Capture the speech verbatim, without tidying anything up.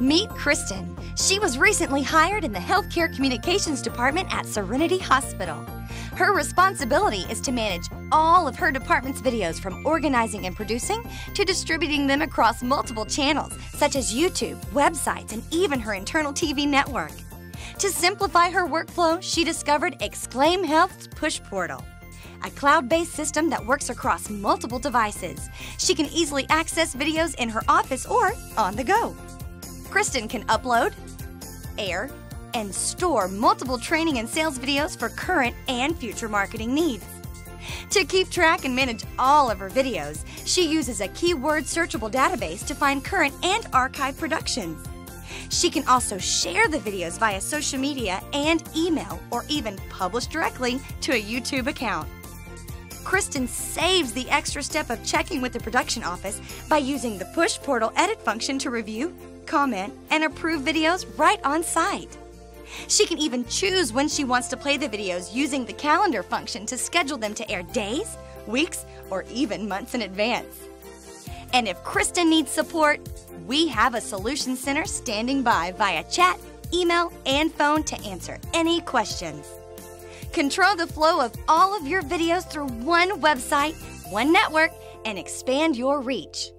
Meet Kristen. She was recently hired in the Healthcare Communications Department at Serenity Hospital. Her responsibility is to manage all of her department's videos, from organizing and producing to distributing them across multiple channels such as YouTube, websites, and even her internal T V network. To simplify her workflow, she discovered Exclaim Health's Push Portal, a cloud-based system that works across multiple devices. She can easily access videos in her office or on the go. Kristen can upload, air, and store multiple training and sales videos for current and future marketing needs. To keep track and manage all of her videos, she uses a keyword searchable database to find current and archived productions. She can also share the videos via social media and email, or even publish directly to a YouTube account. Kristen saves the extra step of checking with the production office by using the Push Portal edit function to review, comment, and approve videos right on site. She can even choose when she wants to play the videos using the calendar function to schedule them to air days, weeks, or even months in advance. And if Kristen needs support, we have a solution center standing by via chat, email, and phone to answer any questions. Control the flow of all of your videos through one website, one network, and expand your reach.